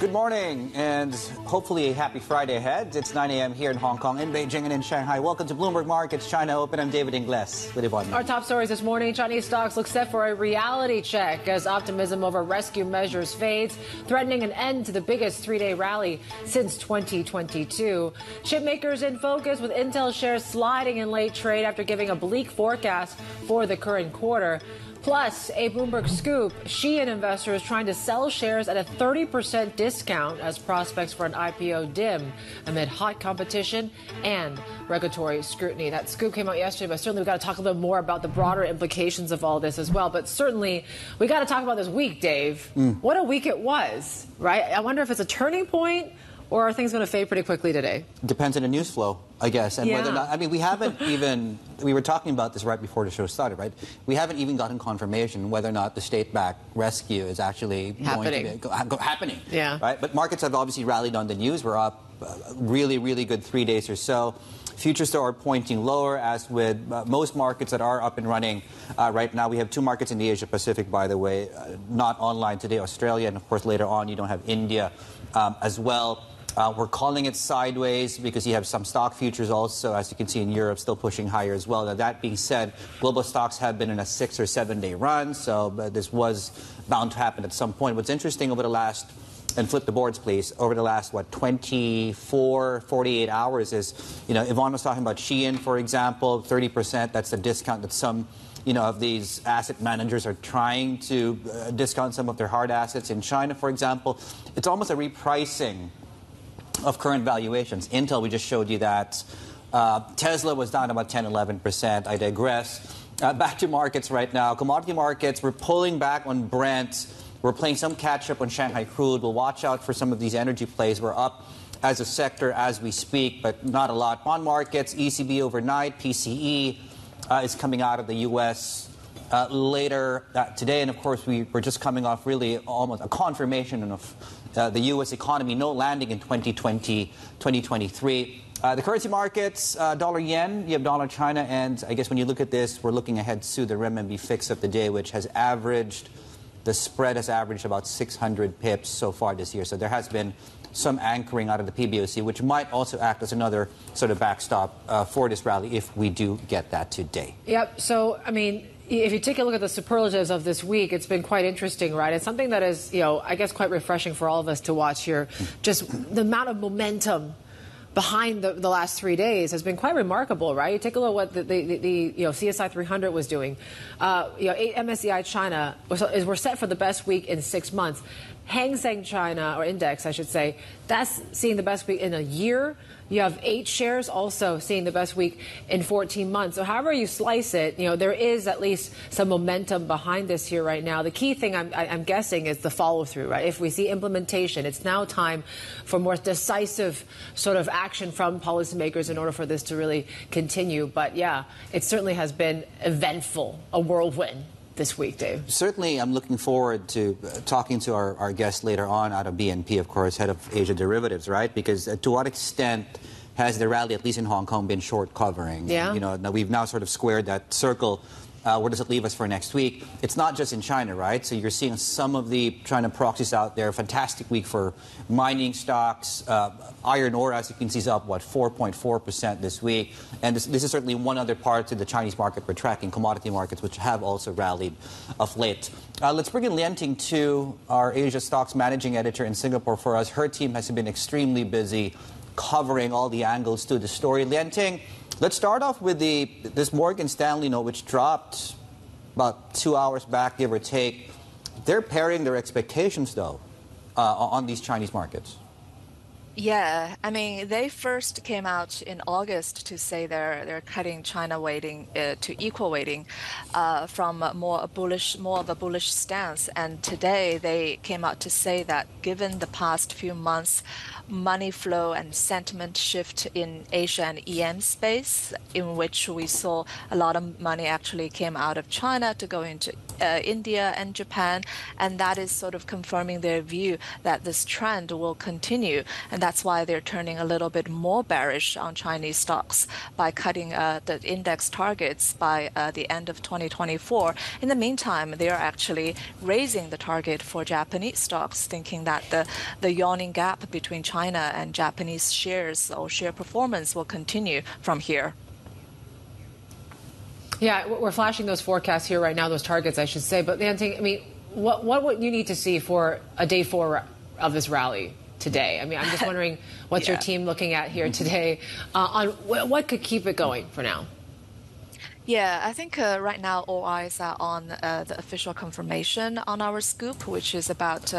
Good morning, and hopefully a happy Friday ahead. It's 9 a.m. here in Hong Kong, in Beijing, and in Shanghai. Welcome to Bloomberg Markets China Open. I'm David Ingles with Yvonne Man. Our top stories this morning: Chinese stocks look set for a reality check as optimism over rescue measures fades, threatening an end to the biggest three-day rally since 2022. Chipmakers in focus, with Intel shares sliding in late trade after giving a bleak forecast for the current quarter. Plus, a Bloomberg scoop: Shein investors trying to sell shares at a 30% discount as prospects for an IPO dim amid hot competition and regulatory scrutiny. That scoop came out yesterday, but certainly we've got to talk a little more about the broader implications of all this as well. But certainly we got to talk about this week, Dave. What a week it was, right? I wonder if it's a turning point, or are things going to fade pretty quickly today? Depends on the news flow, I guess, and whether or not. I mean, we haven't even. We were talking about this right before the show started, right? We haven't even gotten confirmation whether or not the state-backed rescue is actually going to be happening. Yeah. Right. But markets have obviously rallied on the news. We're up really, really good 3 days or so. Futures are pointing lower, as with most markets that are up and running right now. We have two markets in the Asia-Pacific, by the way, not online today: Australia, and of course later on you don't have India as well. We're calling it sideways because you have some stock futures also, as you can see in Europe, still pushing higher as well. Now, that being said, global stocks have been in a 6 or 7 day run, so this was bound to happen at some point. What's interesting over the last, and flip the boards please, over the last, what, 24, 48 hours is, you know, Yvonne was talking about Shein, for example, 30%. That's the discount that some, you know, of these asset managers are trying to discount some of their hard assets in China, for example. It's almost a repricing of current valuations. Intel, we just showed you that. Tesla was down about 10, 11%. I digress. Back to markets right now. Commodity markets, we're pulling back on Brent. We're playing some catch-up on Shanghai crude. We'll watch out for some of these energy plays. We're up as a sector as we speak, but not a lot. Bond markets, ECB overnight, PCE is coming out of the U.S. Later today. And, of course, we're just coming off really almost a confirmation of the U.S. economy, no landing in 2020, 2023. The currency markets, dollar-yen, you have dollar-China, and I guess when you look at this, we're looking ahead to the renminbi fix of the day, which has averaged, the spread has averaged about 600 pips so far this year. So there has been some anchoring out of the PBOC, which might also act as another sort of backstop for this rally if we do get that today. Yep. So, I mean, if you take a look at the superlatives of this week, it's been quite interesting, right? It's something that is, you know, I guess quite refreshing for all of us to watch here. Just the amount of momentum behind the last 3 days has been quite remarkable, right? You take a look at what the CSI 300 was doing. MSCI China, we're set for the best week in 6 months. Hang Seng China, or index, I should say, that's seeing the best week in a year. You have 8 shares also seeing the best week in 14 months. So however you slice it, you know, there is at least some momentum behind this here right now. The key thing, I'm guessing, is the follow-through, right? If we see implementation, it's now time for more decisive sort of action from policymakers in order for this to really continue. But, yeah, it certainly has been eventful, a whirlwind this week, Dave. Certainly, I'm looking forward to talking to our guest later on out of BNP, of course, head of Asia derivatives, right? Because to what extent has the rally, at least in Hong Kong, been short covering? Yeah. You know, now we've now sort of squared that circle. Where does it leave us for next week? It's not just in China, right? So you're seeing some of the China proxies out there. Fantastic week for mining stocks. Iron ore, as you can see, is up, what, 4.4% this week. And this is certainly one other part to the Chinese market we're tracking, commodity markets, which have also rallied of late. Let's bring in Lianting Tu, our Asia stocks managing editor in Singapore for us. Her team has been extremely busy covering all the angles to the story. Lianting, let's start off with this Morgan Stanley note, which dropped about 2 hours back, give or take. They're pairing their expectations, though, on these Chinese markets. Yeah, I mean, they first came out in August to say they're cutting China weighting to equal weighting from more of a bullish stance, and today they came out to say that given the past few months, money flow and sentiment shift in Asia and EM space, in which we saw a lot of money actually came out of China to go into India and Japan, and that is sort of confirming their view that this trend will continue, and that's why they're turning a little bit more bearish on Chinese stocks by cutting the index targets by the end of 2024. In the meantime, they are actually raising the target for Japanese stocks, thinking that the yawning gap between China and Japanese shares or share performance will continue from here. Yeah, we're flashing those forecasts here right now, those targets, I should say. But Lianting, I mean, what would you need to see for a day four of this rally today? I mean, I'm just wondering what's your team looking at here today on what could keep it going for now? Yeah, I think right now all eyes are on the official confirmation on our scoop, which is about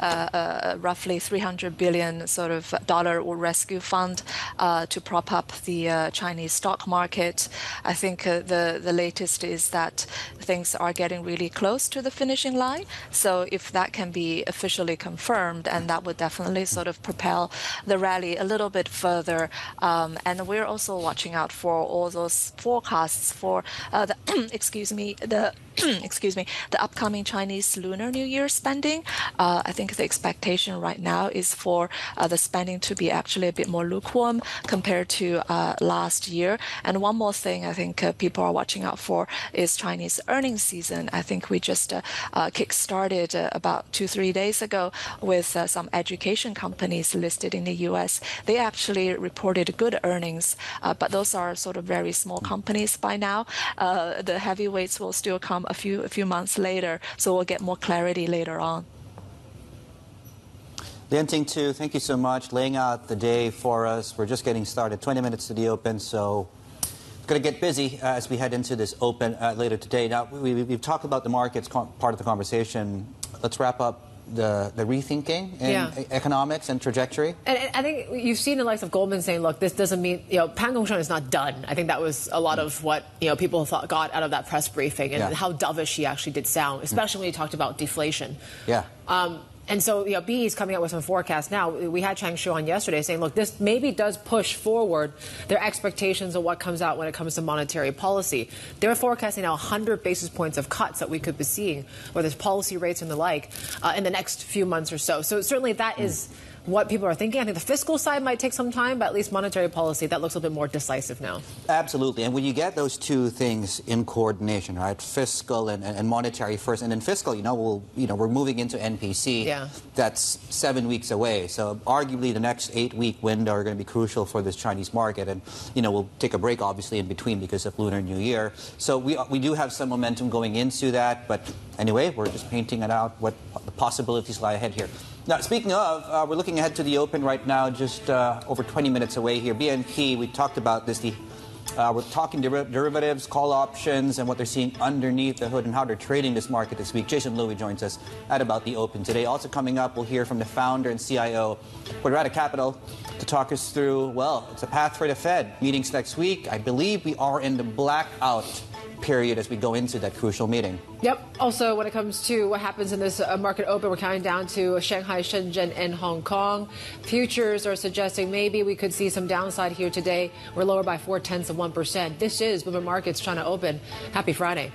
roughly $300 billion sort of dollar or rescue fund to prop up the Chinese stock market. I think the latest is that things are getting really close to the finishing line. So if that can be officially confirmed, and that would definitely sort of propel the rally a little bit further. And we're also watching out for all those forecasts for the upcoming Chinese Lunar New Year spending. I think the expectation right now is for the spending to be actually a bit more lukewarm compared to last year. And one more thing I think people are watching out for is Chinese earnings season. I think we just kick-started about 2-3 days ago with some education companies listed in the U.S. They actually reported good earnings, but those are sort of very small companies by now. The heavyweights will still come a few months later, so we'll get more clarity later on. Lianting Tu, thank you so much, laying out the day for us. We're just getting started, 20 minutes to the open, so it's going to get busy as we head into this open later today. Now, we've talked about the markets part of the conversation. Let's wrap up the rethinking in economics and trajectory. And I think you've seen the likes of Goldman saying, look, this doesn't mean, you know, Pan Gongsheng is not done. I think that was a lot of what, you know, people thought got out of that press briefing and how dovish he actually did sound, especially when he talked about deflation. Yeah. And so, you know, BE is coming out with some forecasts now. We had Chang Shu on yesterday saying, look, this maybe does push forward their expectations of what comes out when it comes to monetary policy. They're forecasting now 100 basis points of cuts that we could be seeing, whether it's policy rates and the like, in the next few months or so. So certainly that is what people are thinking. I think the fiscal side might take some time, but at least monetary policy, that looks a bit more decisive now. Absolutely. And when you get those two things in coordination, right, fiscal and monetary first, and then fiscal, you know, we're moving into NPC. Yeah. That's 7 weeks away. So arguably the next 8-week window are going to be crucial for this Chinese market. And, you know, we'll take a break, obviously, in between because of Lunar New Year. So we do have some momentum going into that. But anyway, we're just painting it out what the possibilities lie ahead here. Now, speaking of, we're looking ahead to the open right now, just over 20 minutes away here. BNP, we talked about this. We're talking derivatives, call options, and what they're seeing underneath the hood and how they're trading this market this week. Jason Lui joins us at about the open today. Also coming up, we'll hear from the founder and CIO, Quadratic Capital, to talk us through, well, it's a path for the Fed. Meetings next week. I believe we are in the blackout period as we go into that crucial meeting. Yep. Also, when it comes to what happens in this market open, we're counting down to Shanghai, Shenzhen, and Hong Kong. Futures are suggesting maybe we could see some downside here today. We're lower by 0.4%. This is Bloomberg Markets China Open. Happy Friday.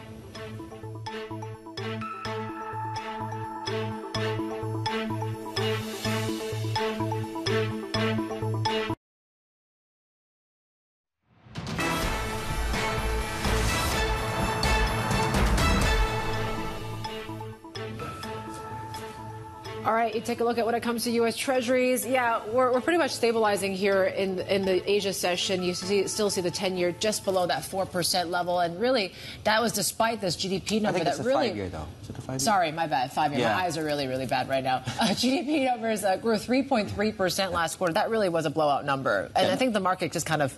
All right, you take a look at when it comes to U.S. Treasuries. Yeah, we're pretty much stabilizing here in the Asia session. You still see the 10-year just below that 4% level. And really, that was despite this GDP number. I think it's really a 5-year, though. Is it a 5-year? Sorry, my bad. 5-year. Yeah. My eyes are really, really bad right now. GDP numbers grew 3.3% last quarter. That really was a blowout number. And I think the market just kind of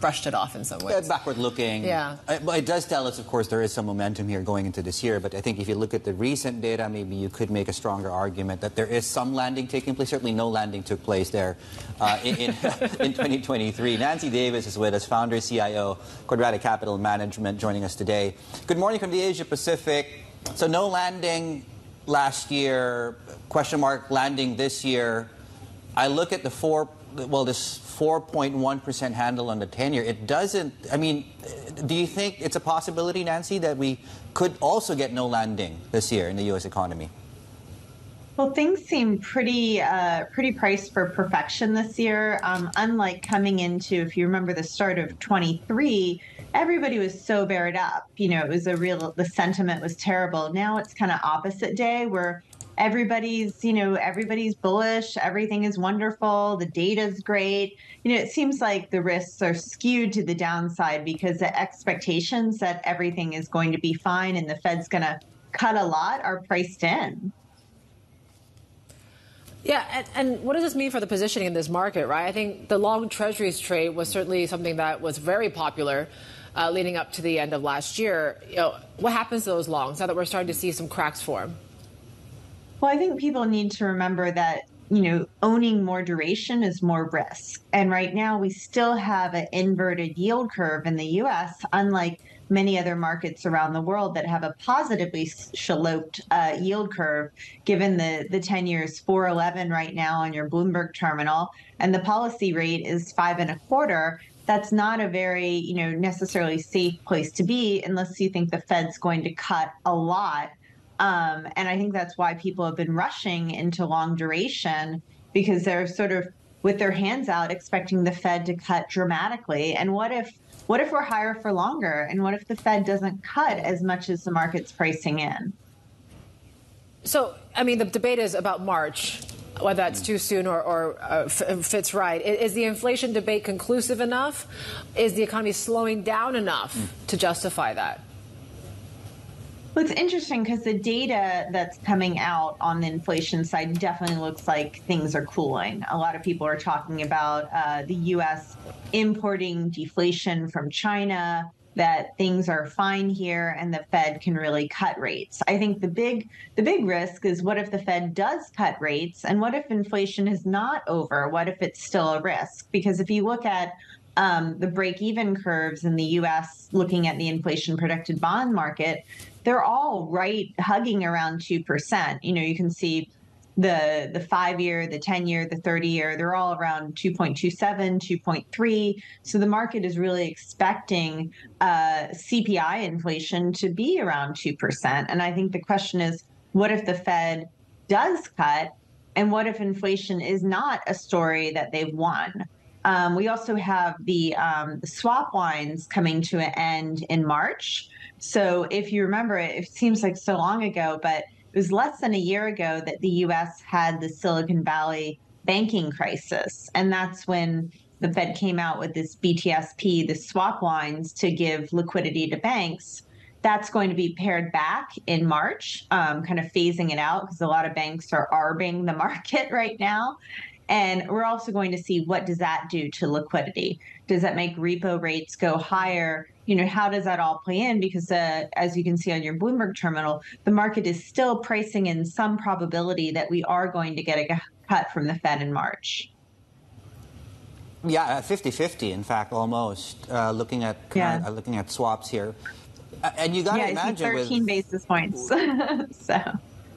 brushed it off in some ways. Backward looking. Yeah. It does tell us, of course, there is some momentum here going into this year, but I think if you look at the recent data, maybe you could make a stronger argument that there is some landing taking place. Certainly no landing took place there in 2023. Nancy Davis is with us, founder, CIO, Quadratic Capital Management, joining us today. Good morning from the Asia Pacific. So no landing last year, question mark landing this year. I look at the this 4.1% handle on the 10-year. It doesn't, I mean, do you think it's a possibility, Nancy, that we could also get no landing this year in the U.S. economy? Well, things seem pretty priced for perfection this year. Unlike coming into, if you remember the start of 23, everybody was so bared up. You know, it was a real, the sentiment was terrible. Now it's kind of opposite day where everybody's, you know, everybody's bullish. Everything is wonderful. The data's great. You know, it seems like the risks are skewed to the downside because the expectations that everything is going to be fine and the Fed's going to cut a lot are priced in. Yeah, and what does this mean for the positioning in this market, right? I think the long Treasuries trade was certainly something that was very popular leading up to the end of last year. You know, what happens to those longs now that we're starting to see some cracks form? Well, I think people need to remember that, you know, owning more duration is more risk. And right now we still have an inverted yield curve in the U.S., unlike many other markets around the world that have a positively sloped yield curve, given the 10 years 4.11 right now on your Bloomberg terminal, and the policy rate is 5.25. That's not a very, you know, necessarily safe place to be unless you think the Fed's going to cut a lot. And I think that's why people have been rushing into long duration, because they're sort of with their hands out expecting the Fed to cut dramatically. And what if we're higher for longer? And what if the Fed doesn't cut as much as the market's pricing in? So, I mean, the debate is about March, whether that's too soon or fits right. Is the inflation debate conclusive enough? Is the economy slowing down enough to justify that? Well, it's interesting because the data that's coming out on the inflation side definitely looks like things are cooling. A lot of people are talking about the U.S. importing deflation from China, that things are fine here and the Fed can really cut rates. I think the big risk is, what if the Fed does cut rates, and what if inflation is not over? What if it's still a risk? Because if you look at the break-even curves in the U.S., looking at the inflation-protected bond market, they're all right hugging around 2%. You know, you can see the 5-year, the 10-year, the 30-year, they're all around 2.27, 2.3. So the market is really expecting CPI inflation to be around 2%. And I think the question is, what if the Fed does cut? And what if inflation is not a story that they've won? We also have the swap lines coming to an end in March. So if you remember, it seems like so long ago, but it was less than a year ago that the U.S. had the Silicon Valley banking crisis. And that's when the Fed came out with this BTSP, the swap lines, to give liquidity to banks. That's going to be pared back in March, kind of phasing it out, because a lot of banks are arbing the market right now. And we're also going to see, what does that do to liquidity? Does that make repo rates go higher? You know, how does that all play in? Because as you can see on your Bloomberg terminal, the market is still pricing in some probability that we are going to get a cut from the Fed in March. Yeah, 50-50, in fact, almost, looking at swaps here. And you got to imagine, I see 13 basis points. So.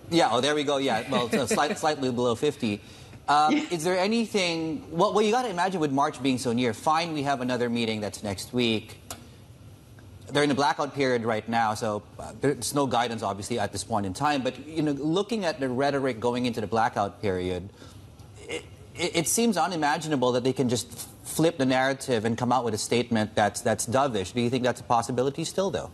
Yeah, oh, there we go. Yeah, well, so slightly below 50. Is there anything, well, you got to imagine with March being so near, fine, we have another meeting that's next week. They're in a blackout period right now, so there's no guidance, obviously, at this point in time. But, you know, looking at the rhetoric going into the blackout period, it seems unimaginable that they can just flip the narrative and come out with a statement that's dovish. Do you think that's a possibility still, though?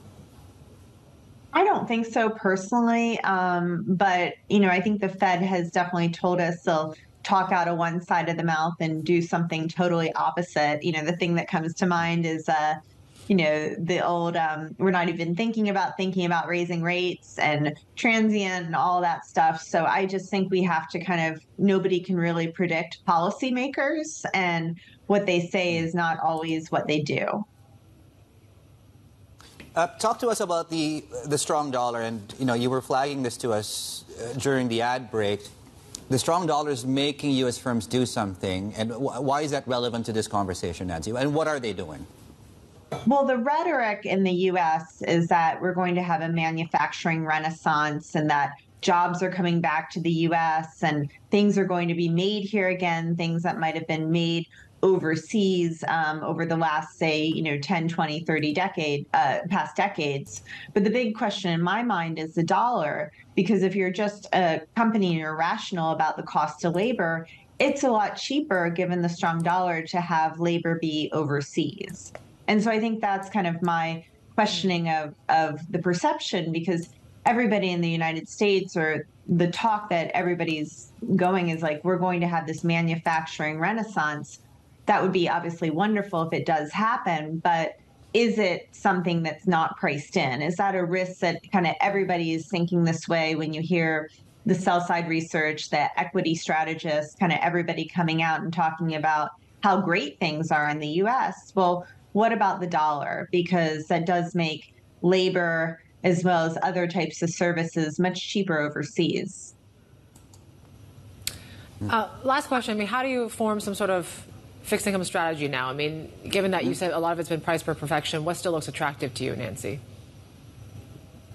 I don't think so personally. But, you know, I think the Fed has definitely told us they'll talk out of one side of the mouth and do something totally opposite. You know, the thing that comes to mind is, you know, the old, we're not even thinking about raising rates and transient and all that stuff. So I just think we have to kind of, nobody can really predict policymakers, and what they say is not always what they do. Talk to us about the strong dollar, and you know, you were flagging this to us during the ad break. The strong dollar is making U.S. firms do something, and why is that relevant to this conversation, Nancy? And what are they doing? Well, the rhetoric in the U.S. is that we're going to have a manufacturing renaissance, and that jobs are coming back to the U.S. and things are going to be made here again, things that might have been made overseas over the last, say, you know, 10, 20, 30 past decades. But the big question in my mind is the dollar Because if you're just a company and you're rational about the cost of labor, it's a lot cheaper, given the strong dollar, to have labor be overseas. And so I think that's kind of my questioning of the perception, because everybody in the United States, or the talk that everybody's going is like, we're going to have this manufacturing renaissance. That would be obviously wonderful if it does happen, but is it something that's not priced in? Is that a risk that kind of everybody is thinking this way when you hear the sell side research, the equity strategists, kind of everybody coming out and talking about how great things are in the US? Well, what about the dollar? Because that does make labor as well as other types of services much cheaper overseas. Last question, I mean, how do you form some sort of fixed income strategy now? I mean, given that you said a lot of it's been priced for perfection, what still looks attractive to you, Nancy?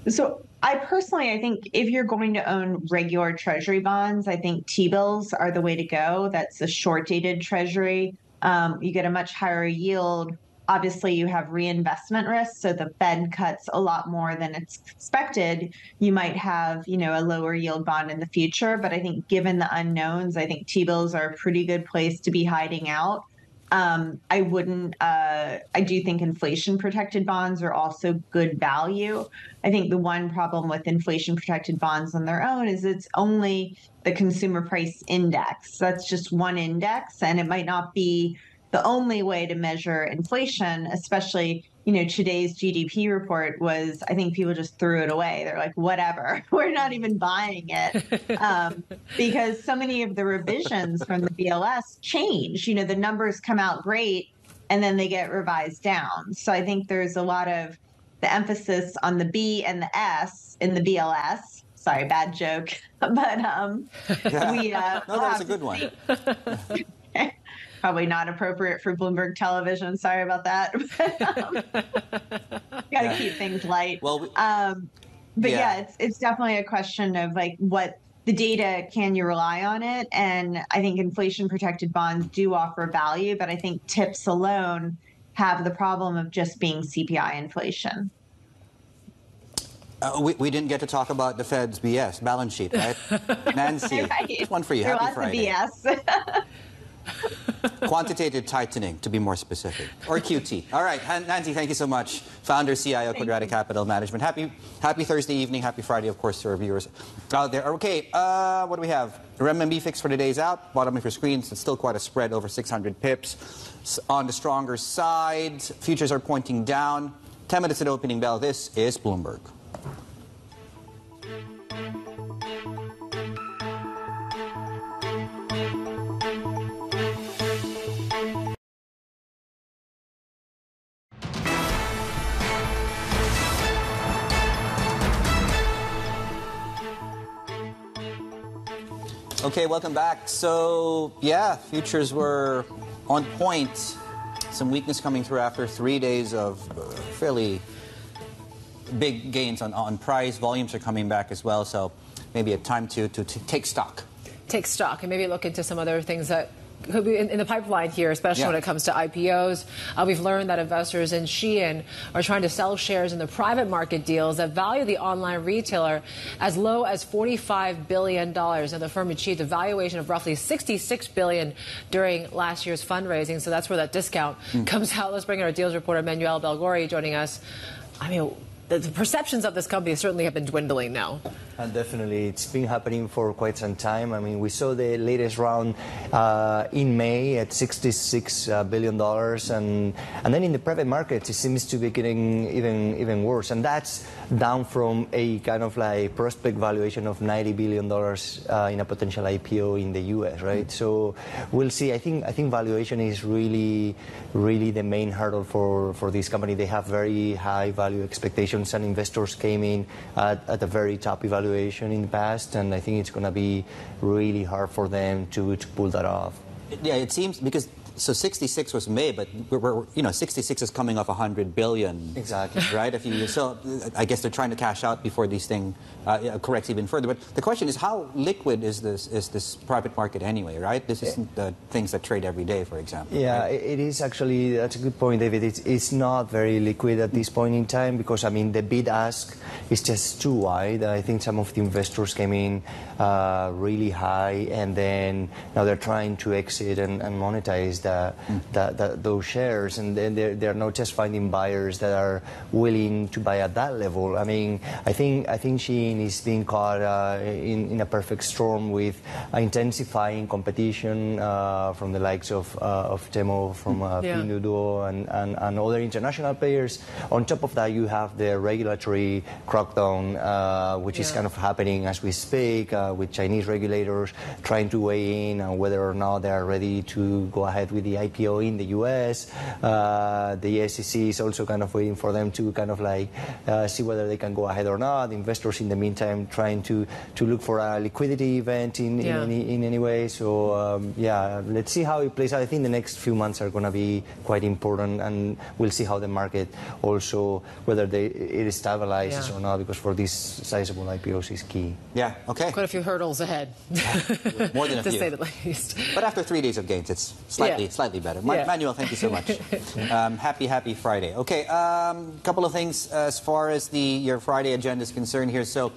So I personally, I think if you're going to own regular treasury bonds, I think T-bills are the way to go. That's a short-dated treasury. You get a much higher yield. Obviously, you have reinvestment risk, so the Fed cuts a lot more than it's expected. You might have, you know, a lower yield bond in the future, but I think given the unknowns, I think T-bills are a pretty good place to be hiding out. I wouldn't. I do think inflation-protected bonds are also good value. I think the one problem with inflation-protected bonds on their own is it's only the consumer price index. That's just one index, and it might not be the only way to measure inflation, especially, you know, today's GDP report was, I think people just threw it away. They're like, whatever, we're not even buying it. Because so many of the revisions from the BLS change, you know, the numbers come out great and then they get revised down. So I think there's a lot of the emphasis on the B and the S in the BLS. Sorry, bad joke, but no, that was a good one. Probably not appropriate for Bloomberg Television. Sorry about that. Got to keep things light. Well, it's definitely a question of like what the data, can you rely on it? And I think inflation protected bonds do offer value, but I think TIPS alone have the problem of just being CPI inflation. We didn't get to talk about the Fed's BS balance sheet, right? Nancy, right. One for you. Happy Friday. BS. Quantitative tightening, to be more specific, or QT. All right, Nancy, thank you so much. Founder, CIO, Quadratic Capital Management. Happy Thursday evening. Happy Friday, of course, to our viewers out there. Okay, what do we have? RMB fix for today's out. Bottom of your screens, it's still quite a spread, over 600 pips. It's on the stronger side, futures are pointing down. 10 minutes at opening bell. This is Bloomberg. Okay, welcome back. So, yeah, futures were on point. Some weakness coming through after 3 days of fairly big gains on price. Volumes are coming back as well, so maybe a time to take stock. Take stock and maybe look into some other things that could be in the pipeline here, especially when it comes to IPOs. We've learned that investors in Shein are trying to sell shares in the private market deals that value the online retailer as low as $45 billion. And the firm achieved a valuation of roughly $66 billion during last year's fundraising. So that's where that discount comes out. Let's bring in our deals reporter, Manuel Baigorri, joining us. I mean, the perceptions of this company certainly have been dwindling now. And definitely, it's been happening for quite some time. I mean, we saw the latest round in May at $66 billion, and then in the private market, it seems to be getting even worse. And that's down from a kind of like prospect valuation of $90 billion in a potential IPO in the U.S., right? So we'll see. I think valuation is really the main hurdle for this company. They have very high value expectations, and investors came in at a very top evaluation in the past, and I think it's going to be really hard for them to pull that off. Yeah, it seems, because So 66 was May, but we're, 66 is coming off 100 billion. Exactly. Right? If you, so I guess they're trying to cash out before these things corrects even further. But the question is, how liquid is this private market anyway, right? This isn't the things that trade every day, for example. Yeah, right? It is actually, that's a good point, David. It's not very liquid at this point in time because, I mean, the bid-ask is just too wide. I think some of the investors came in really high, and then now they're trying to exit and monetize those shares, and then they're not just finding buyers that are willing to buy at that level. I mean, I think Shein is being caught in a perfect storm with intensifying competition from the likes of Temu, from Pinduoduo, and other international players. On top of that, you have the regulatory crackdown, which is kind of happening as we speak, with Chinese regulators trying to weigh in on whether or not they are ready to go ahead with the IPO in the US. The SEC is also kind of waiting for them to kind of like see whether they can go ahead or not. Investors in the meantime trying to look for a liquidity event in any way. So yeah, let's see how it plays out. I think the next few months are going to be quite important, and we'll see how the market also, whether it stabilizes or not, because for these sizable IPOs is key. Yeah, okay. Quite a few hurdles ahead. More than a few. To say the least. But after 3 days of gains, it's slightly better. Manuel, thank you so much. Happy Friday. Okay, couple of things as far as your Friday agenda is concerned here. So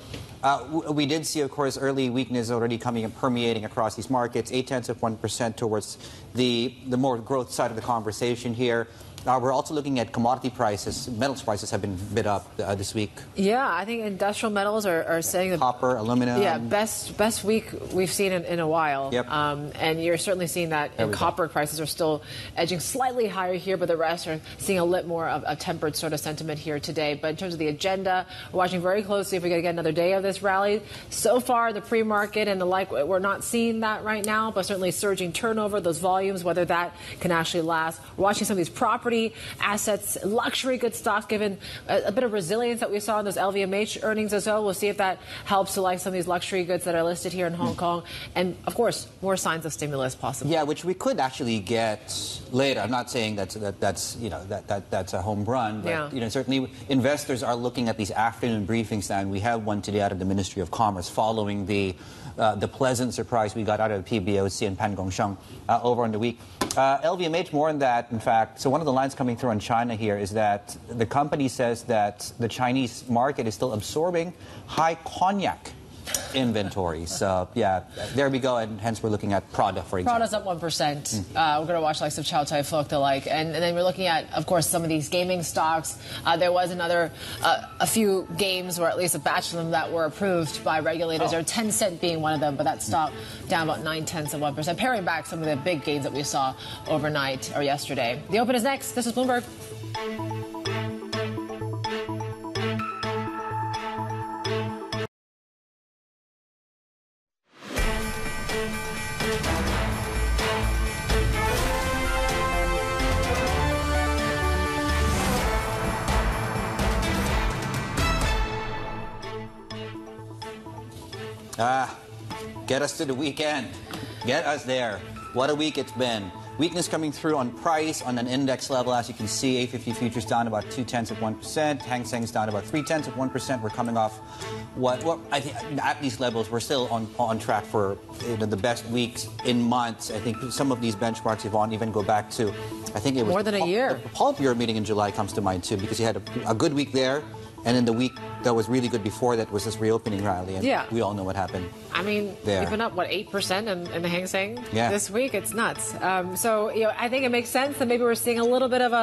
we did see, of course, early weakness already coming and permeating across these markets, 0.8% towards the more growth side of the conversation here. We're also looking at commodity prices. Metals prices have been bid up this week. Yeah, I think industrial metals are saying that copper, aluminum. Yeah, best week we've seen in a while. Yep. And you're certainly seeing that. And copper prices are still edging slightly higher here, but the rest are seeing a little more of a tempered sort of sentiment here today. But in terms of the agenda, we're watching very closely if we're going to get another day of this rally. So far, the pre-market and the like, we're not seeing that right now, but certainly surging turnover, those volumes, whether that can actually last. We're watching some of these property assets, luxury good stocks, given a bit of resilience that we saw in those LVMH earnings as well. We'll see if that helps to like some of these luxury goods that are listed here in Hong Kong. And, of course, more signs of stimulus possible. Yeah, which we could actually get later. I'm not saying that's a home run, but certainly investors are looking at these afternoon briefings now, and we have one today out of the Ministry of Commerce following the pleasant surprise we got out of the PBOC and Pan Gongsheng over on the week. LVMH, more on that, in fact. So one of the lines coming through on China here is that the company says that the Chinese market is still absorbing high cognac inventories. So, yeah, there we go, and hence we're looking at Prada, for example. Prada's up 1%. We're going to watch like some Chow Tai Fook, the like. And then we're looking at, of course, some of these gaming stocks. There was another, a few games, or at least a batch of them, that were approved by regulators. Or Tencent being one of them, but that stock down about 0.9%, paring back some of the big gains that we saw overnight or yesterday. The Open is next. This is Bloomberg. Get us to the weekend. Get us there. What a week it's been. Weakness coming through on price on an index level. As you can see, 850 futures down about 0.2%. Hang Seng's down about 0.3%. We're coming off what I think at these levels we're still on track for the best weeks in months. I think some of these benchmarks, Yvonne, even go back to, I think it was more than a year. The Paul Bureau meeting in July comes to mind too, because you had a good week there. And in the week that was really good before that was this reopening rally, and we all know what happened. I mean, we've been up, what, 8% in the Hang Seng this week? It's nuts. So, I think it makes sense that maybe we're seeing a little bit of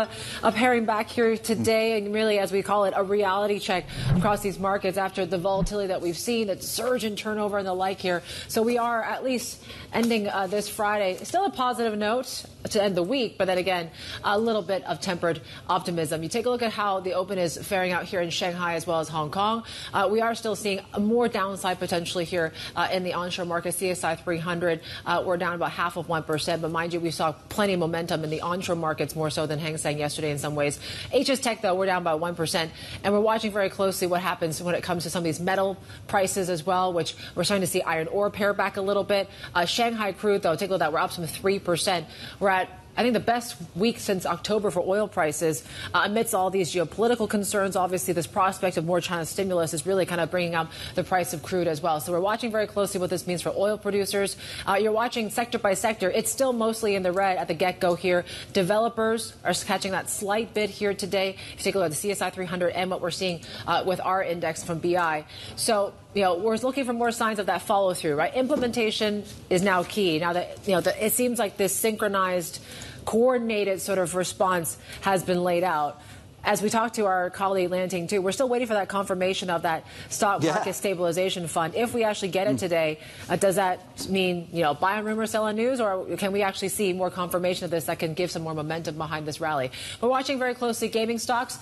a paring back here today, and really, as we call it, a reality check across these markets after the volatility that we've seen, that surge in turnover and the like here. So we are at least ending this Friday. Still a positive note to end the week, but then again, a little bit of tempered optimism. You take a look at how the Open is faring out here in Shanghai as well as Hong Kong. We are still seeing more downside potentially here in the onshore market. CSI 300, we're down about 0.5%. But mind you, we saw plenty of momentum in the onshore markets, more so than Hang Seng yesterday in some ways. HS Tech, though, we're down by 1%. And we're watching very closely what happens when it comes to some of these metal prices as well, which we're starting to see iron ore pare back a little bit. Shanghai crude, though, take a look at that. We're up some 3%. We're at I think the best week since October for oil prices, amidst all these geopolitical concerns. Obviously, this prospect of more China stimulus is really kind of bringing up the price of crude as well. So we're watching very closely what this means for oil producers. You're watching sector by sector. It's still mostly in the red at the get-go here. Developers are catching that slight bid here today, particularly the CSI 300 and what we're seeing with our index from BI. So, you know, we're looking for more signs of that follow-through, right? Implementation is now key. Now that, you know, it seems like this synchronized, coordinated sort of response has been laid out. As we talked to our colleague Lianting Tu, we're still waiting for that confirmation of that stock market stabilization fund. If we actually get it today, does that mean, you know, buy on rumor, sell on news, or can we actually see more confirmation of this that can give some more momentum behind this rally? We're watching very closely gaming stocks.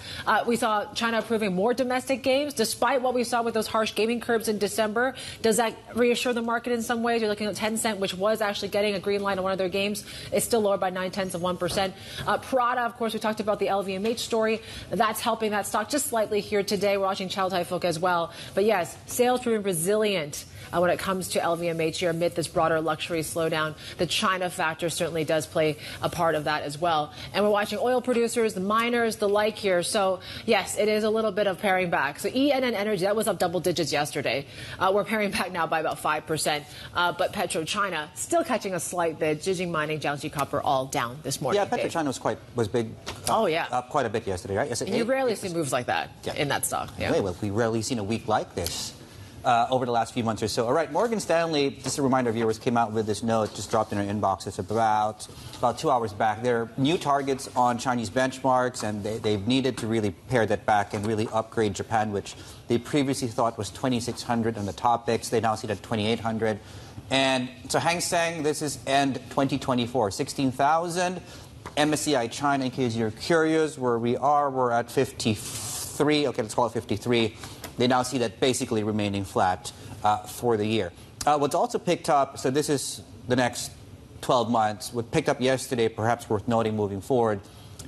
We saw China approving more domestic games, despite what we saw with those harsh gaming curbs in December. Does that reassure the market in some ways? You're looking at Tencent, which was actually getting a green line on one of their games. It's still lower by 0.9%. Prada, of course, we talked about the LVMH story. That's helping that stock just slightly here today. We're watching Chow Tai Fook as well. But yes, sales proving resilient when it comes to LVMH here amid this broader luxury slowdown. The China factor certainly does play a part of that as well. And we're watching oil producers, the miners, the like here. So yes, it is a little bit of paring back. So ENN Energy, that was up double digits yesterday. We're paring back now by about 5%. But PetroChina still catching a slight bid. Jijing Mining, Jiangxi Copper all down this morning. Yeah, PetroChina was big. Up quite a bit yesterday. Right? You rarely see moves like that in that stock. Yeah. Anyway, well, we've rarely seen a week like this over the last few months or so. All right, Morgan Stanley, just a reminder, viewers, came out with this note, just dropped in our inbox. It's about 2 hours back. There are new targets on Chinese benchmarks, and they've needed to really pare that back and really upgrade Japan, which they previously thought was 2,600 on the topics. They now see that 2,800. And so Hang Seng, this is end 2024, 16,000. MSCI China, in case you're curious where we are, we're at 53. Okay, let's call it 53. They now see that basically remaining flat for the year. What's also picked up, so this is the next 12 months, what picked up yesterday, perhaps worth noting moving forward,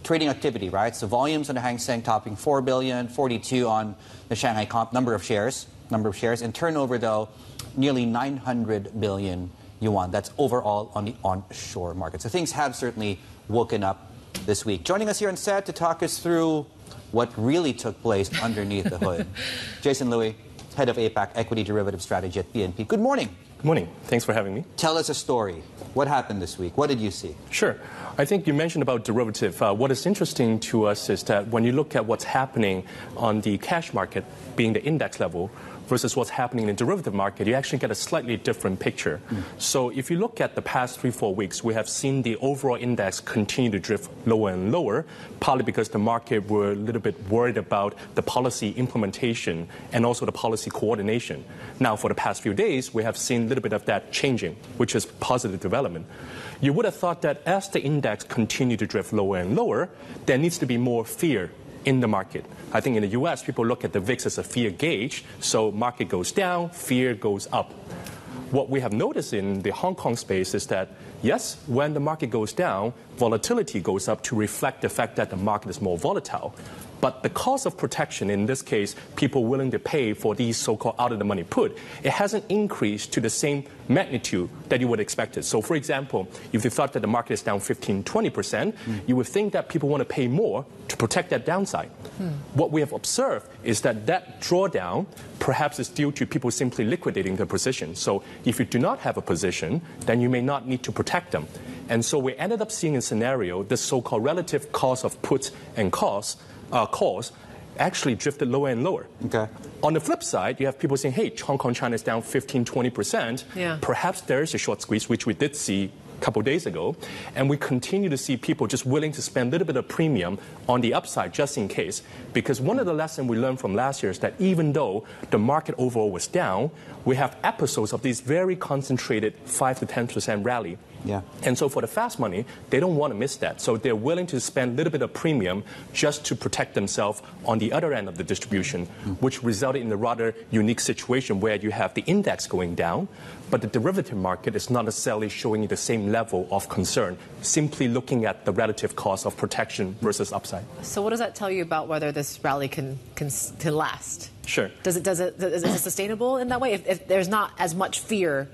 trading activity, right? So volumes on the Hang Seng topping 4 billion, 42 on the Shanghai Comp, number of shares, and turnover, though, nearly 900 billion yuan. That's overall on the onshore market. So things have certainly woken up this week. Joining us here on set to talk us through what really took place underneath the hood, Jason Lui, head of APAC Equity Derivative Strategy at BNP. Good morning. Good morning. Thanks for having me. Tell us a story. What happened this week? What did you see? Sure. I think you mentioned about derivative. What is interesting to us is that when you look at what's happening on the cash market, being the index level, versus what's happening in the derivative market, you actually get a slightly different picture. So if you look at the past 3-4 weeks, we have seen the overall index continue to drift lower and lower, partly because the market were a little bit worried about the policy implementation and also the policy coordination. Now, for the past few days, we have seen a little bit of that changing, which is positive development. You would have thought that as the index continued to drift lower and lower, there needs to be more fear in the market. I think in the US, people look at the VIX as a fear gauge, so market goes down, fear goes up. What we have noticed in the Hong Kong space is that, yes, when the market goes down, volatility goes up to reflect the fact that the market is more volatile. But the cost of protection, in this case, people willing to pay for these so-called out-of-the-money put, it hasn't increased to the same magnitude that you would expect it. So, for example, if you thought that the market is down 15-20%, you would think that people want to pay more to protect that downside. What we have observed is that that drawdown perhaps is due to people simply liquidating their position. So if you do not have a position, then you may not need to protect them. And so we ended up seeing a scenario, this so-called relative cost of puts and calls, actually drifted lower and lower. Okay. On the flip side, you have people saying, hey, Hong Kong, China is down 15-20%. Yeah. Perhaps there is a short squeeze, which we did see a couple of days ago. And we continue to see people just willing to spend a little bit of premium on the upside just in case. Because one of the lessons we learned from last year is that even though the market overall was down, we have episodes of these very concentrated 5 to 10% rally. Yeah. And so for the fast money, they don't want to miss that. So they're willing to spend a little bit of premium just to protect themselves on the other end of the distribution, which resulted in a rather unique situation where you have the index going down, but the derivative market is not necessarily showing you the same level of concern, simply looking at the relative cost of protection versus upside. So what does that tell you about whether this rally can last? Sure. Is it sustainable in that way? If there's not as much fear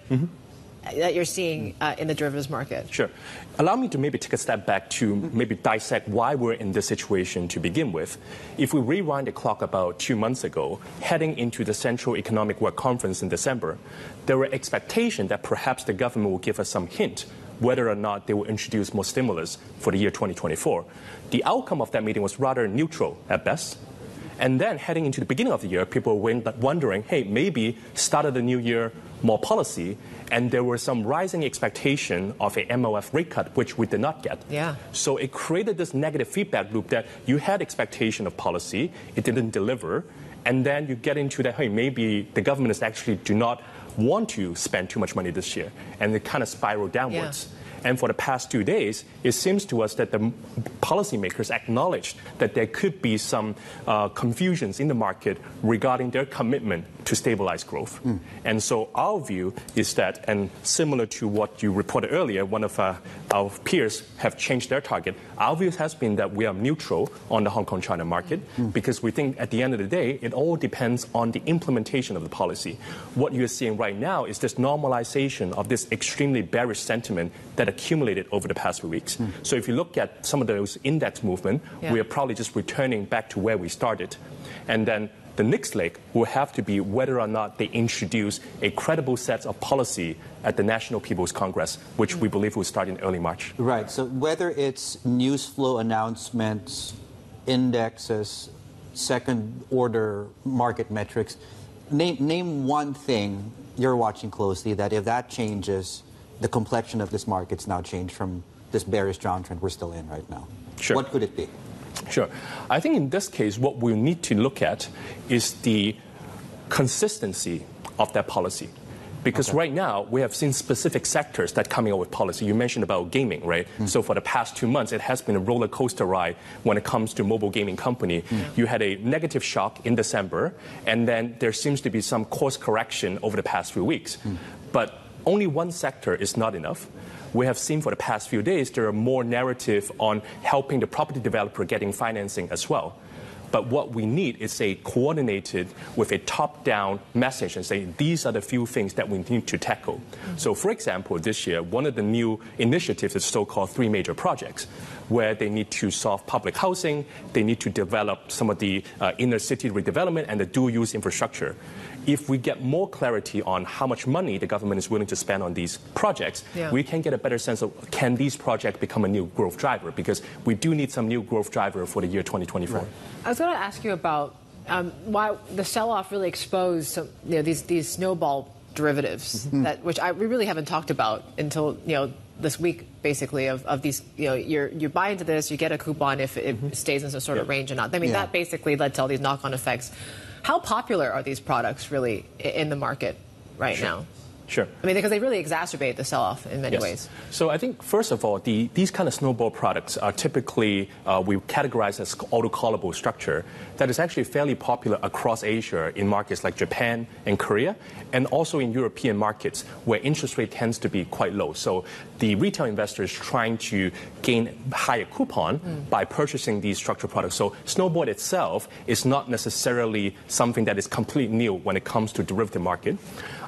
that you're seeing in the derivatives market? Sure. Allow me to maybe take a step back to maybe dissect why we're in this situation to begin with. If we rewind the clock about 2 months ago, heading into the Central Economic Work Conference in December, there were expectations that perhaps the government will give us some hint whether or not they will introduce more stimulus for the year 2024. The outcome of that meeting was rather neutral at best. And then heading into the beginning of the year, people were wondering, hey, maybe start of the new year, more policy, and there were some rising expectation of a MLF rate cut, which we did not get. Yeah. So it created this negative feedback loop that you had expectation of policy, it didn't deliver, and then you get into that, hey, maybe the government is actually do not want to spend too much money this year, and it kind of spiraled downwards. Yeah. And for the past 2 days, it seems to us that the policymakers acknowledged that there could be some confusions in the market regarding their commitment to stabilize growth. Mm. And so our view is that, and similar to what you reported earlier, one of our peers have changed their target. Our view has been that we are neutral on the Hong Kong China market because we think at the end of the day, it all depends on the implementation of the policy. What you're seeing right now is this normalization of this extremely bearish sentiment that accumulated over the past few weeks. Mm. So if you look at some of those index movement, we are probably just returning back to where we started. And then the next leg will have to be whether or not they introduce a credible set of policy at the National People's Congress, which we believe will start in early March. Right. So whether it's news flow announcements, indexes, second-order market metrics, name one thing you're watching closely that if that changes, the complexion of this market's now changed from this bearish downtrend we're still in right now. Sure. What could it be? Sure. I think in this case, what we need to look at is the consistency of that policy. Because right now, we have seen specific sectors that coming up with policy. You mentioned about gaming, right? So for the past 2 months, it has been a roller coaster ride when it comes to mobile gaming company. You had a negative shock in December, and then there seems to be some course correction over the past few weeks. But only one sector is not enough. We have seen for the past few days there are more narrative on helping the property developer getting financing as well. But what we need is a coordinated with a top-down message and say these are the few things that we need to tackle. So for example, this year, one of the new initiatives is so-called three major projects, where they need to solve public housing, they need to develop some of the inner city redevelopment and the dual-use infrastructure. If we get more clarity on how much money the government is willing to spend on these projects, we can get a better sense of can these projects become a new growth driver, because we do need some new growth driver for the year 2024. Right. I was going to ask you about why the sell-off really exposed some, you know, these snowball derivatives, which we really haven't talked about until, you know, this week, basically, of these, you know, you buy into this, you get a coupon if it stays in some sort of range or not. I mean, that basically led to all these knock-on effects. How popular are these products really in the market right now? Sure. I mean, because they really exacerbate the sell-off in many ways. So I think, first of all, these kind of snowball products are typically, we categorize as auto-callable structure that is actually fairly popular across Asia in markets like Japan and Korea, and also in European markets where interest rate tends to be quite low. So the retail investor is trying to gain higher coupon by purchasing these structured products. So snowboard itself is not necessarily something that is completely new when it comes to derivative market.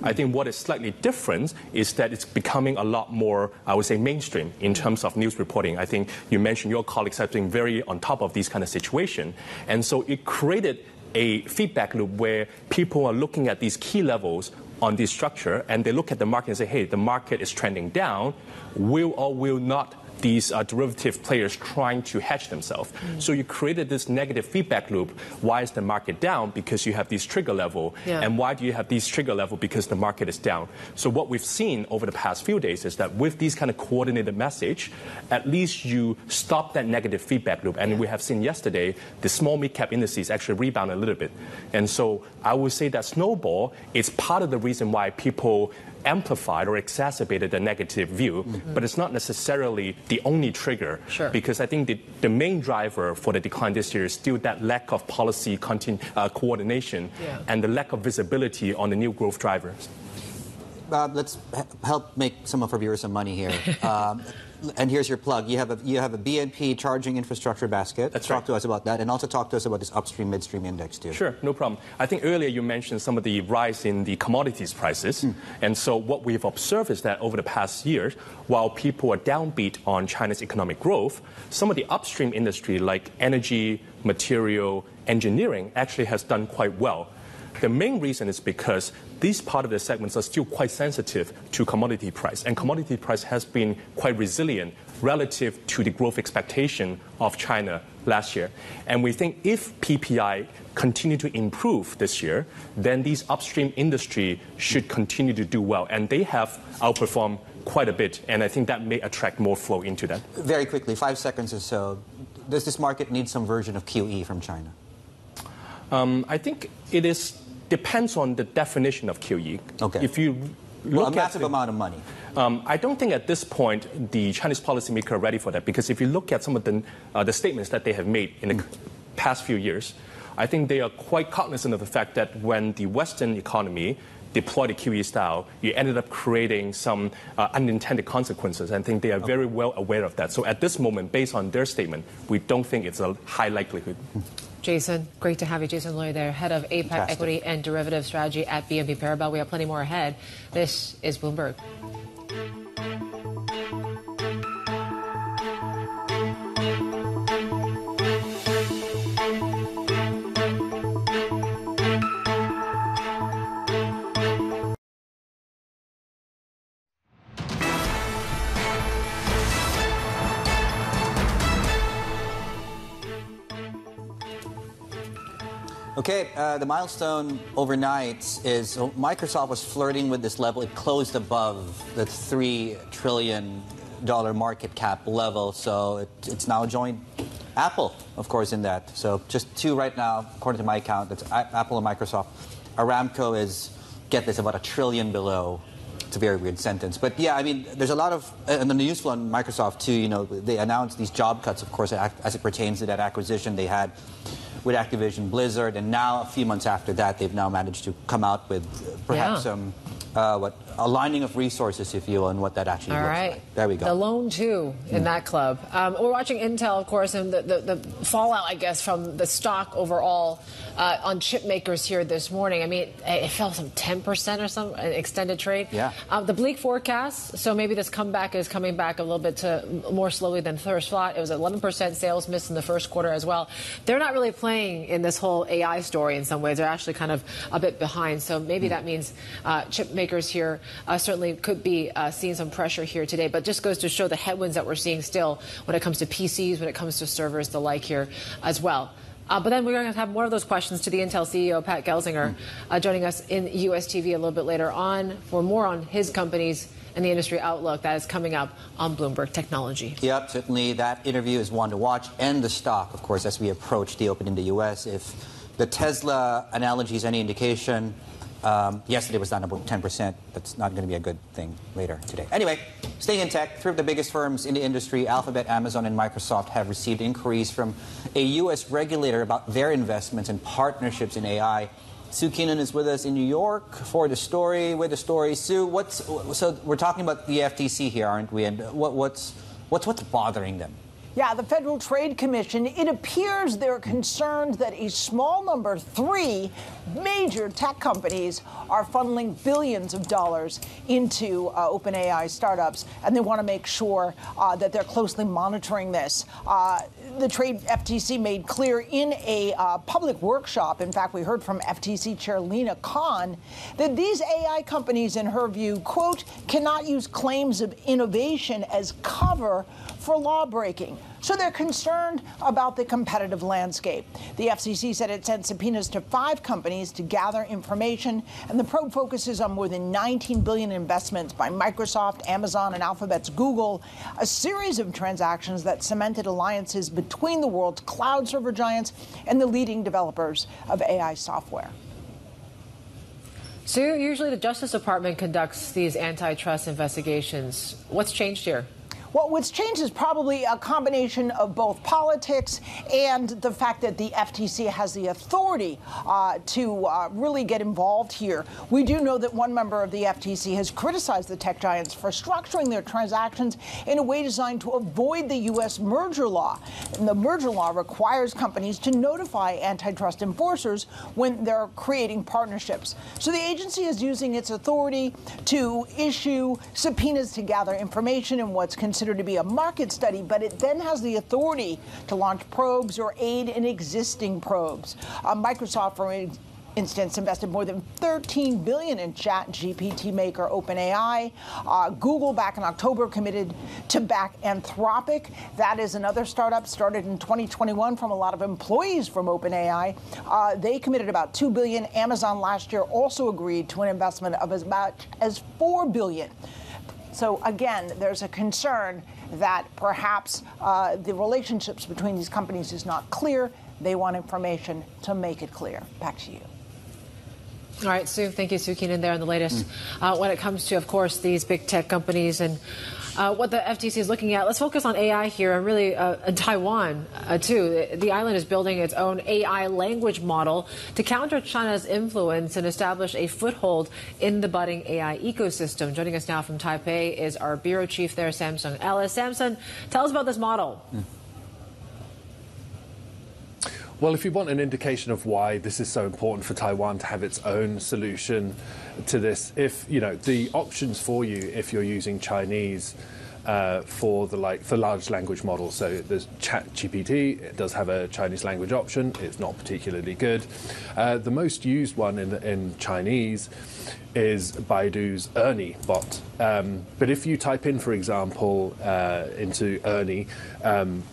I think what is slightly different is that it's becoming a lot more, I would say, mainstream in terms of news reporting. I think you mentioned your colleagues have been very on top of these kind of situation. And so it created a feedback loop where people are looking at these key levels on this structure, and they look at the market and say, hey, the market is trending down. Will or will not these derivative players trying to hedge themselves? So you created this negative feedback loop. Why is the market down? Because you have these trigger level. And why do you have these trigger level? Because the market is down. So what we've seen over the past few days is that with these kind of coordinated message, at least you stop that negative feedback loop. And we have seen yesterday, the small mid-cap indices actually rebound a little bit. And so I would say that snowball is part of the reason why people amplified or exacerbated the negative view, but it's not necessarily the only trigger, because I think the main driver for the decline this year is still that lack of policy coordination and the lack of visibility on the new growth drivers. Let's help make some of our viewers some money here. And here's your plug. You have a BNP charging infrastructure basket. That's right. Talk to us about that, and also talk to us about this upstream midstream index too. Sure, no problem. I think earlier you mentioned some of the rise in the commodities prices, and so what we've observed is that over the past years, while people are downbeat on China's economic growth, some of the upstream industry like energy, material, engineering actually has done quite well. The main reason is because these part of the segments are still quite sensitive to commodity price, and commodity price has been quite resilient relative to the growth expectation of China last year. And we think if PPI continue to improve this year, then these upstream industry should continue to do well, and they have outperformed quite a bit, and I think that may attract more flow into that. Very quickly, 5 seconds or so, does this market need some version of QE from China? I think it depends on the definition of QE. Okay. If you look at a massive amount of money. I don't think at this point the Chinese policymakers are ready for that, because if you look at some of the statements that they have made in the past few years, I think they are quite cognizant of the fact that when the Western economy deployed the QE style, you ended up creating some unintended consequences. I think they are very well aware of that. So at this moment, based on their statement, we don't think it's a high likelihood. Jason, great to have you. Jason Lui there, head of APAC Equity and Derivative Strategy at BNP Paribas. We have plenty more ahead. This is Bloomberg. Okay, the milestone overnight is Microsoft was flirting with this level. It closed above the $3 trillion market cap level, so it's now joined Apple, of course, in that. So just two right now, according to my count, that's Apple and Microsoft. Aramco is, get this, about $1 trillion below. It's a very weird sentence. But yeah, I mean, there's a lot of, and the news flow on Microsoft too, you know, they announced these job cuts, of course, as it pertains to that acquisition they had with Activision Blizzard, and now a few months after that, they've now managed to come out with perhaps some aligning of resources, if you will, and what that actually looks like. There we go. The loan too in that club. We're watching Intel, of course, and the fallout, I guess, from the stock overall on chip makers here this morning. I mean, it fell some 10% or some extended trade. Yeah. The bleak forecast. So maybe this comeback is coming back a little bit to more slowly than first thought. It was 11% sales miss in the first quarter as well. They're not really playing in this whole AI story in some ways. They're actually kind of a bit behind. So maybe that means chip makers here certainly could be seeing some pressure here today. But just goes to show the headwinds that we're seeing still when it comes to PCs, when it comes to servers, the like here as well. But then we're going to have more of those questions to the Intel CEO, Pat Gelsinger, joining us in US TV a little bit later on for more on his companies and the industry outlook. That is coming up on Bloomberg Technology. Yep, certainly that interview is one to watch, and the stock, of course, as we approach the open in the U.S. If the Tesla analogy is any indication, yesterday was down about 10%. That's not going to be a good thing later today. Anyway, staying in tech, three of the biggest firms in the industry, Alphabet, Amazon, and Microsoft, have received inquiries from a U.S. regulator about their investments and partnerships in AI. Sue Keenan is with us in New York for the story. With the story, Sue, so we're talking about the FTC here, aren't we? And what's bothering them? Yeah, the Federal Trade Commission, it appears they're concerned that a small number, three major tech companies, are funneling billions of dollars into OpenAI startups, and they want to make sure that they're closely monitoring this. The trade FTC made clear in a public workshop, in fact, we heard from FTC Chair Lina Khan, that these AI companies, in her view, quote, cannot use claims of innovation as cover for law-breaking. So they're concerned about the competitive landscape. The FCC said it sent subpoenas to five companies to gather information, and the probe focuses on more than $19 billion investments by Microsoft, Amazon, and Alphabet's Google, a series of transactions that cemented alliances between the world's cloud server giants and the leading developers of AI software. So usually the Justice Department conducts these antitrust investigations. What's changed here? Well, what's changed is probably a combination of both politics and the fact that the FTC has the authority to really get involved here. We do know that one member of the FTC has criticized the tech giants for structuring their transactions in a way designed to avoid the U.S. merger law. And the merger law requires companies to notify antitrust enforcers when they're creating partnerships. So the agency is using its authority to issue subpoenas to gather information in what's considered to be a market study, but it then has the authority to launch probes or aid in existing probes. Microsoft, for instance, invested more than $13 billion in ChatGPT maker OpenAI. Google, back in October, committed to back Anthropic. That is another startup started in 2021 from a lot of employees from OpenAI. They committed about $2 billion. Amazon last year also agreed to an investment of as much as $4 billion. So again, there's a concern that perhaps the relationships between these companies is not clear. They want information to make it clear. Back to you. All right, Sue. Thank you, Sue Keenan, there on the latest. When it comes to, of course, these big tech companies and what the FTC is looking at, let's focus on AI here and really Taiwan, too. The island is building its own AI language model to counter China's influence and establish a foothold in the budding AI ecosystem. Joining us now from Taipei is our bureau chief there, Samson Ellis. Samson, tell us about this model. Well, if you want an indication of why this is so important for Taiwan to have its own solution to this, if you know the options for you, if you're using Chinese for large language models, so there's ChatGPT. It does have a Chinese language option. It's not particularly good. The most used one in Chinese is Baidu's Ernie bot. But if you type in, for example, into Ernie,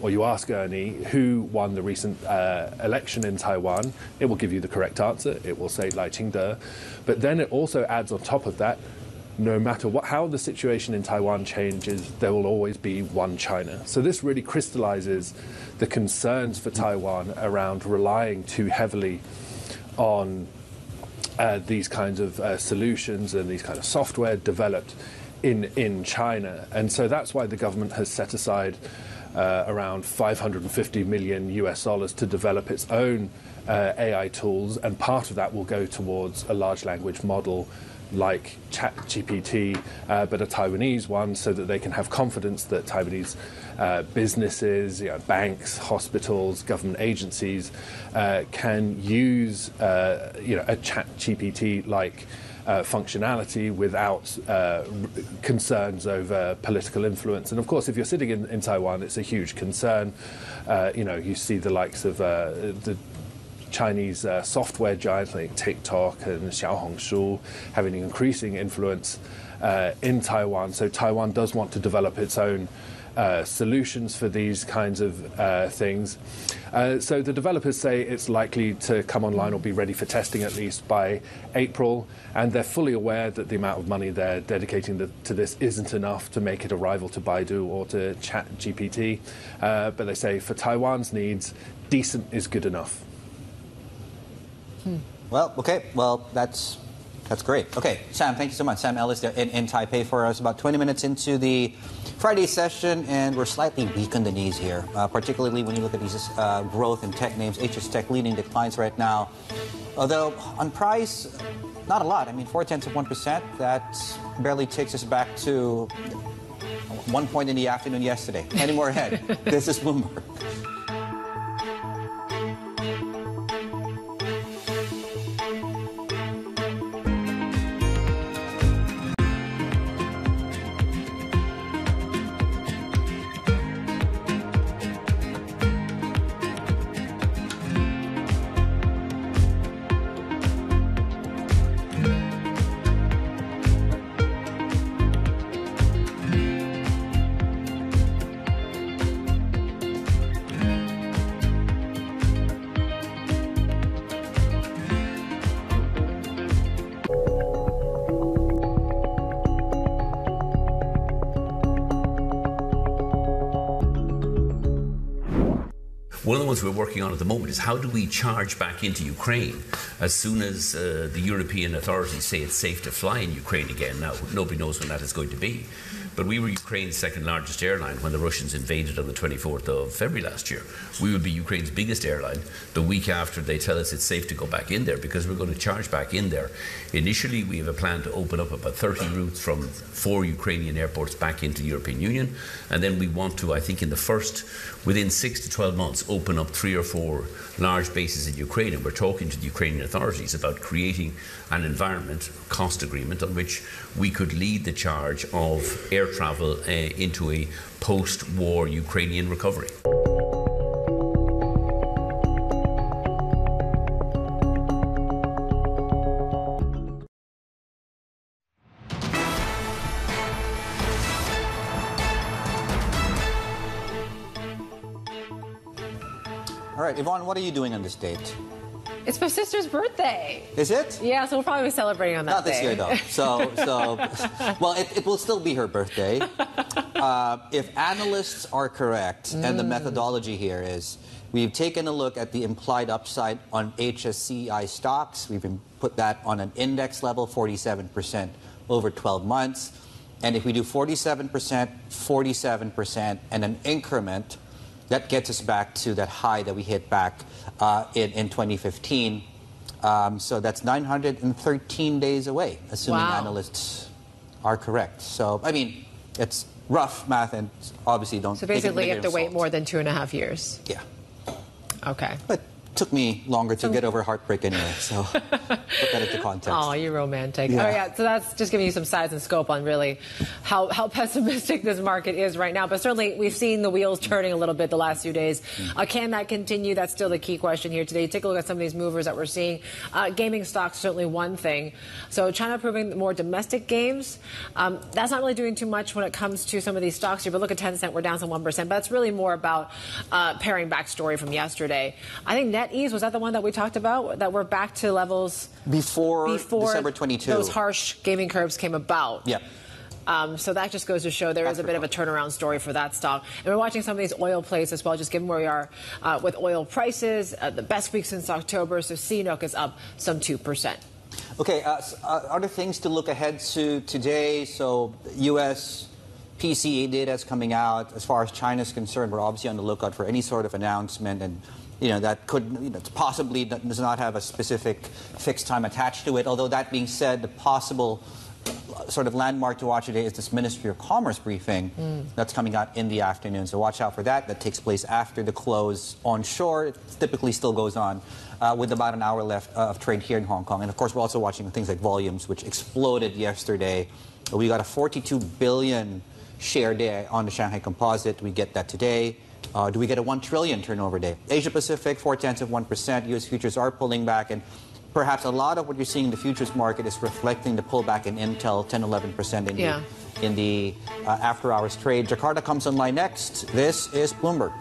or you ask Ernie who won the recent election in Taiwan, it will give you the correct answer. It will say Lai Ching-de. But then it also adds on top of that, no matter what, how the situation in Taiwan changes, there will always be one China. So this really crystallizes the concerns for Taiwan around relying too heavily on these kinds of solutions and these kind of software developed in China. And so that's why the government has set aside around $550 million to develop its own AI tools. And part of that will go towards a large language model like ChatGPT, but a Taiwanese one, so that they can have confidence that Taiwanese businesses, you know, banks, hospitals, government agencies can use a ChatGPT-like functionality without concerns over political influence. And of course, if you're sitting in Taiwan, it's a huge concern. You see the likes of the Chinese software giants like TikTok and Xiaohongshu having an increasing influence in Taiwan. So Taiwan does want to develop its own solutions for these kinds of things. So the developers say it's likely to come online or be ready for testing at least by April, and they're fully aware that the amount of money they're dedicating to this isn't enough to make it a rival to Baidu or to ChatGPT. But they say for Taiwan's needs, decent is good enough. Well, okay. Well, that's great. Okay, Sam, thank you so much. Sam Ellis there in Taipei for us. About 20 minutes into the Friday session, and we're slightly weak on the knees here, particularly when you look at these growth and tech names. HS Tech leading declines right now. Although on price, not a lot. I mean, 0.4%. That barely takes us back to 1 point in the afternoon yesterday. Any more ahead? This is Bloomberg. One of the ones we're working on at the moment is how do we charge back into Ukraine as soon as the European authorities say it's safe to fly in Ukraine again. Now, nobody knows when that is going to be. But we were Ukraine's second largest airline when the Russians invaded on the 24th of February last year. We will be Ukraine's biggest airline the week after they tell us it's safe to go back in there, because we're going to charge back in there. Initially, we have a plan to open up about 30 routes from 4 Ukrainian airports back into the European Union. And then we want to, I think, in the first, within 6 to 12 months, open up 3 or 4 large bases in Ukraine. And we're talking to the Ukrainian authorities about creating an environment, cost agreement, on which we could lead the charge of air travel into a post-war Ukrainian recovery. All right, Yvonne, what are you doing on this date? It's my sister's birthday. Is it? Yeah, so we'll probably be celebrating on that Not this day. Year, though. So well, it will still be her birthday. If analysts are correct, and the methodology here is, we've taken a look at the implied upside on HSCI stocks. We've put that on an index level, 47% over 12 months. And if we do 47%, 47%, and an increment, that gets us back to that high that we hit back in 2015. So that's 913 days away, assuming analysts are correct. So, I mean, it's rough math, and obviously don't... So basically, you have to wait more than 2.5 years. Yeah. Okay. But it took me longer to get over heartbreak anyway, so put that into context. Oh, you're romantic. Yeah. Oh, yeah, so that's just giving you some size and scope on really how pessimistic this market is right now. But certainly, we've seen the wheels turning a little bit the last few days. Can that continue? That's still the key question here today. Take a look at some of these movers that we're seeing. Gaming stocks, certainly one thing. So China approving more domestic games. That's not really doing too much when it comes to some of these stocks here. But look at Tencent, we're down some 1%. But that's really more about paring back story from yesterday. I think NetEase, was that the one that we talked about, that we're back to levels before December 22. Those harsh gaming curves came about. Yeah. So that just goes to show there is a bit of a turnaround story for that stock. And we're watching some of these oil plays as well, just given where we are with oil prices, the best week since October. So CNOOC is up some 2%. Okay, other things to look ahead to today. So U.S. PCE data is coming out. As far as China is concerned, we're obviously on the lookout for any sort of announcement, and that could, possibly does not have a specific fixed time attached to it. Although that being said, the possible sort of landmark to watch today is this Ministry of Commerce briefing that's coming out in the afternoon. So watch out for that. That takes place after the close onshore. It typically still goes on with about an hour left of trade here in Hong Kong. And of course, we're also watching things like volumes, which exploded yesterday. We got a 42 billion share day on the Shanghai Composite. We get that today. Do we get a 1 trillion turnover day? Asia Pacific, 0.4%. U.S. futures are pulling back, and perhaps a lot of what you're seeing in the futures market is reflecting the pullback in Intel, 10-11% in the after-hours trade. Jakarta comes online next. This is Bloomberg.